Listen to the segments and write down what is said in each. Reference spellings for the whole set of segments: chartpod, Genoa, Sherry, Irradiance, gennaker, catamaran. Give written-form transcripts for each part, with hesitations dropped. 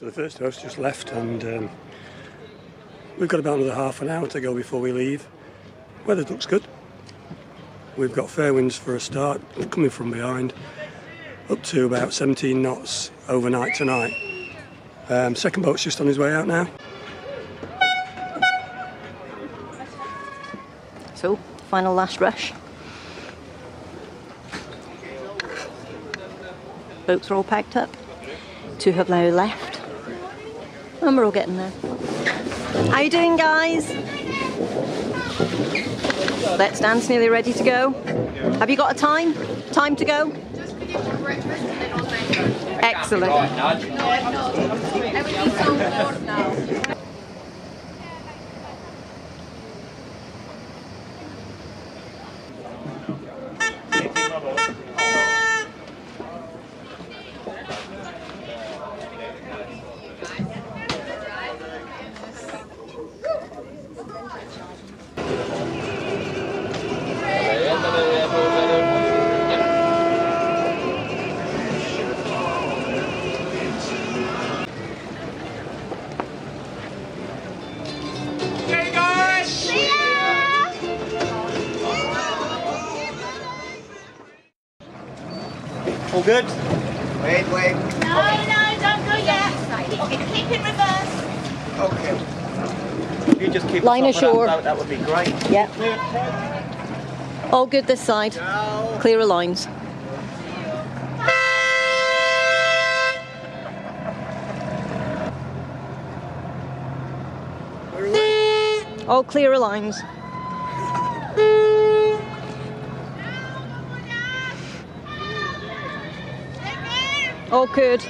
So the first house just left, and we've got about another half an hour to go before we leave. Weather looks good. We've got fair winds for a start, coming from behind, up to about 17 knots overnight tonight. Second boat's just on his way out now. So, final last rush. Boats are all packed up. Two have now left, and we're all getting there. How you doing, guys? Let's dance, nearly ready to go. Have you got a time? Time to go? Just finish your breakfast and then I'll go. Excellent. No, I'm not. Everything's on board now. All good? Wait, wait. No, okay. No, don't go yet. Okay, keep in reverse. Okay. If you just keep line ashore. That would be great. Yep. Yeah. All good this side. No. Clearer lines. All clearer lines. All good.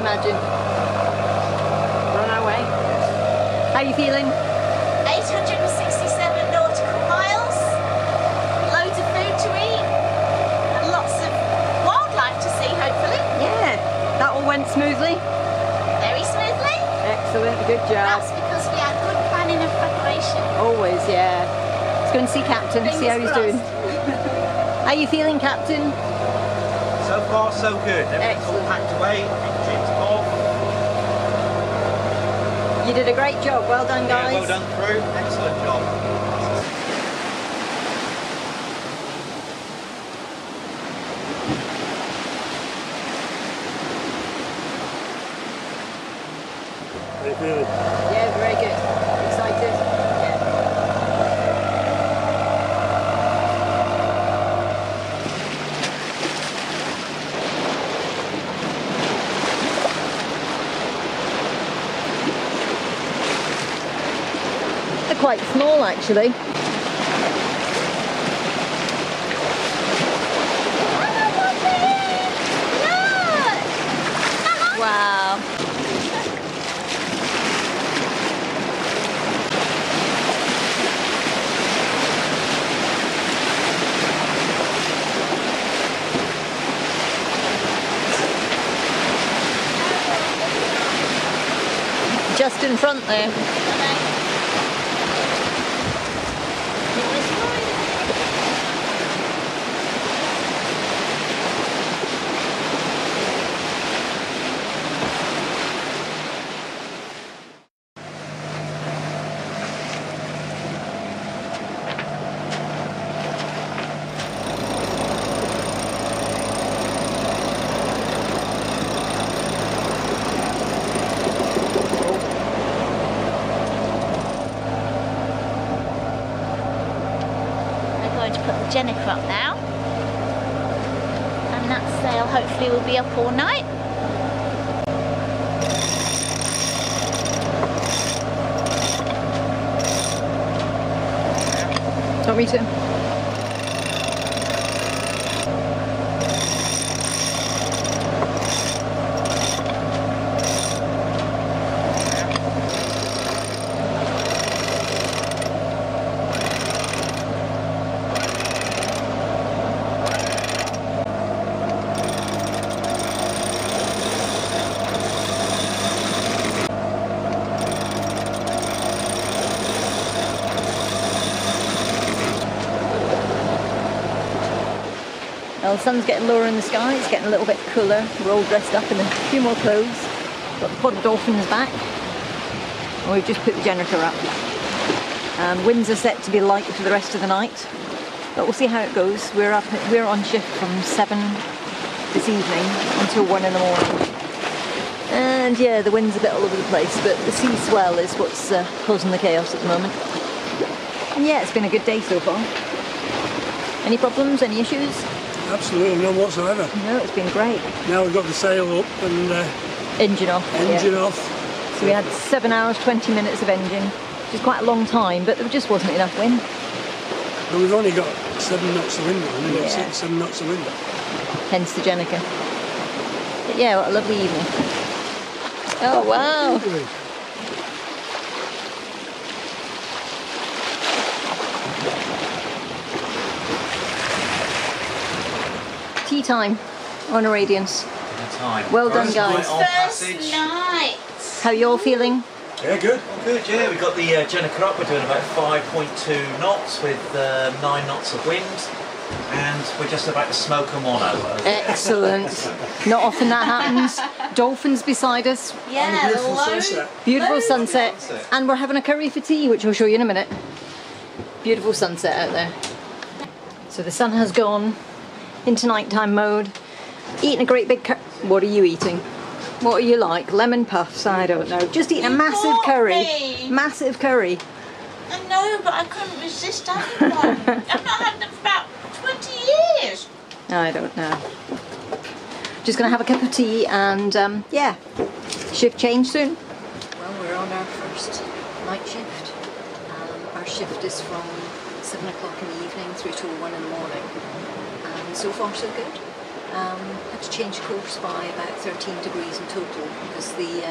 Imagine. We're on our way. How are you feeling? 867 nautical miles, loads of food to eat, and lots of wildlife to see, hopefully. Yeah, that all went smoothly. Very smoothly. Excellent, good job. That's because we had good planning and preparation. Always, yeah. Let's go and see Captain, see how he's doing. How are you feeling, Captain? So far, so good. Everything's all packed away. Engines off. You did a great job. Well done, guys. Yeah, well done, crew. Excellent job. How are you feeling? Yeah, very good. Excited? Yeah. quite small actually. Just in front there. Gennaker up now, and that sail hopefully will be up all night. Don't read it. Well, the sun's getting lower in the sky, it's getting a little bit cooler. We're all dressed up in a few more clothes. Got the pod of dolphins back. And we've just put the gennaker up. Winds are set to be light for the rest of the night. But we'll see how it goes. We're on shift from 7 this evening until 1 in the morning. And yeah, the wind's a bit all over the place, but the sea swell is what's causing the chaos at the moment. And yeah, it's been a good day so far. Any problems, any issues? Absolutely none whatsoever. No, it's been great. Now we've got the sail up and... Engine off. So we had 7 hours, 20 minutes of engine, which is quite a long time, but there just wasn't enough wind. But we've only got 7 knots of wind, haven't we? Yeah. 6, 7 knots of wind. Hence the gennaker. But yeah, what a lovely evening. Oh, wow. Lovely. Tea time on a radiance. Well done, guys. First night. How are you all feeling? Yeah, good. All good, yeah. We've got the gennaker up. We're doing about 5.2 knots with 9 knots of wind. And we're just about to smoke a mono. Excellent. Not often that happens. Dolphins beside us. Yeah, beautiful sunset. Beautiful sunset. And we're having a curry for tea, which I'll show you in a minute. Beautiful sunset out there. So the sun has gone into nighttime mode, eating a great big curry. What are you eating? What are you like? Lemon puffs? I don't know. Just eating a massive curry. Massive curry. I know, but I couldn't resist having one. I've not had them for about 20 years. I don't know. Just going to have a cup of tea and, yeah, shift change soon. Well, we're on our first night shift. Our shift is from 7 o'clock in the evening through to 1 in the morning. So far so good. Had to change course by about 13 degrees in total because the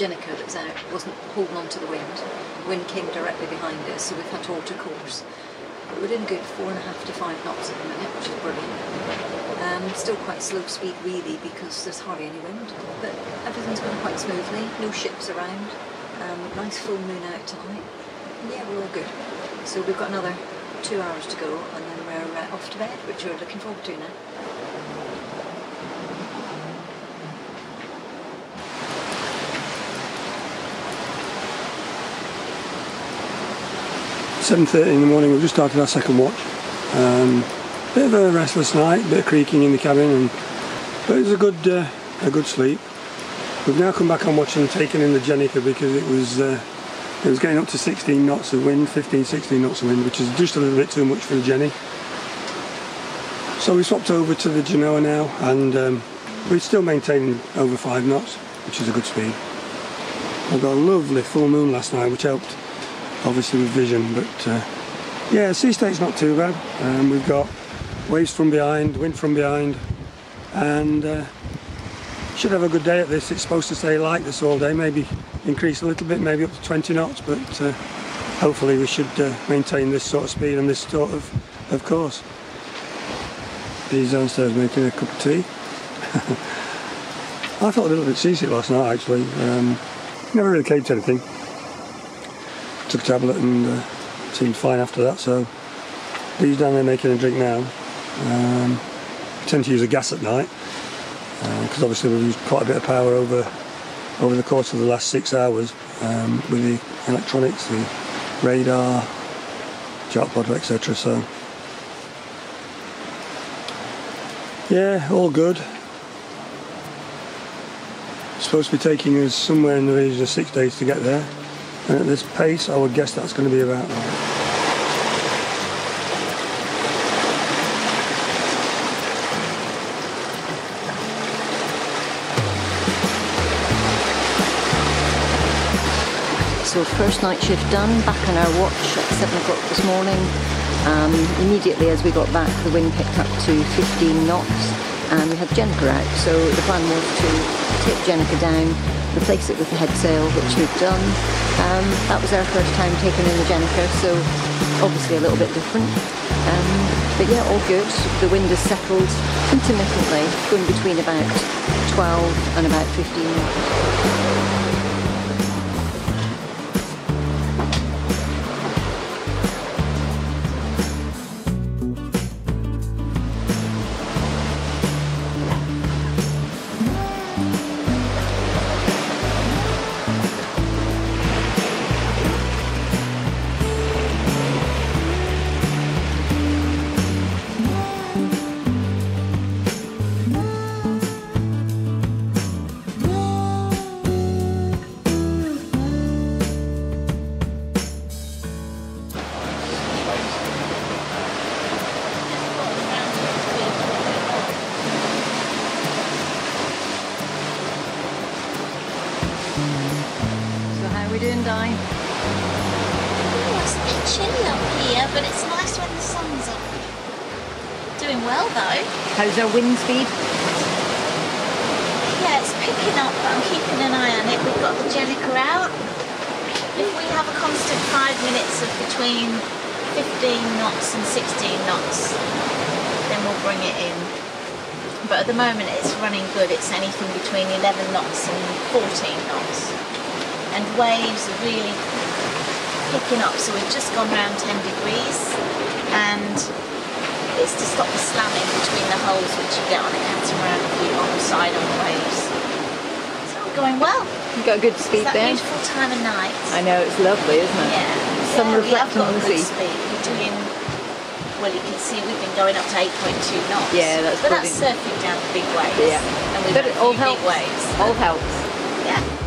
gennaker that was out wasn't holding on to the wind. The wind came directly behind us, so we've had to alter course. But we're doing good 4.5 to 5 knots at the minute, which is brilliant. Still quite slow speed really because there's hardly any wind, but everything's going quite smoothly, no ships around, nice full moon out tonight. And yeah, we're all good. So we've got another 2 hours to go and then we're off to bed, which we're looking forward to now. It's 7:30 in the morning. We've just started our second watch. Bit of a restless night, bit of creaking in the cabin, but it was a good sleep. We've now come back on watch and taken in the gennaker because it was getting up to 16 knots of wind, 15, 16 knots of wind, which is just a little bit too much for the Jenny. So we swapped over to the Genoa now, and we're still maintaining over 5 knots, which is a good speed. We've got a lovely full moon last night, which helped obviously with vision, but yeah, sea state's not too bad. We've got waves from behind, wind from behind, and should have a good day at this. It's supposed to stay like this all day, maybe increase a little bit, maybe up to 20 knots, but hopefully we should maintain this sort of speed and this sort of course. He's downstairs making a cup of tea. I felt a little bit seasick last night actually. Never really caved to anything. Took a tablet and seemed fine after that, so he's down there making a drink now. I tend to use a gas at night, because obviously we've used quite a bit of power over the course of the last 6 hours with the electronics, the radar, chartpod, etc. So yeah, all good. It's supposed to be taking us somewhere in the region of 6 days to get there, and at this pace I would guess that's going to be about right. So first night shift done, back on our watch at 7 o'clock this morning. Immediately as we got back, the wind picked up to 15 knots and we had gennaker out. So the plan was to take gennaker down, replace it with the head sail, which we've done. That was our first time taking in the gennaker, so obviously a little bit different. But yeah, all good. The wind has settled intermittently, going between about 12 and about 15 knots. But it's nice when the sun's up. Doing well though. How's our wind speed? Yeah, it's picking up, but I'm keeping an eye on it. We've got the gennaker out. If we have a constant 5 minutes of between 15 knots and 16 knots, then we'll bring it in. But at the moment it's running good. It's anything between 11 knots and 14 knots. And waves are really picking up, so we've just gone round 10 degrees, and it's to stop the slamming between the holes which you get on a catamaran if you're on the side on the waves. It's all going well. You've got a good speed there. It's that beautiful time of night. I know, it's lovely, isn't it? Yeah. Some reflection on the sea. We're doing, well, you can see we've been going up to 8.2 knots. Yeah, that's brilliant. But that's surfing down the big waves. Yeah. And we've got all helps. Big waves. All helps. Yeah.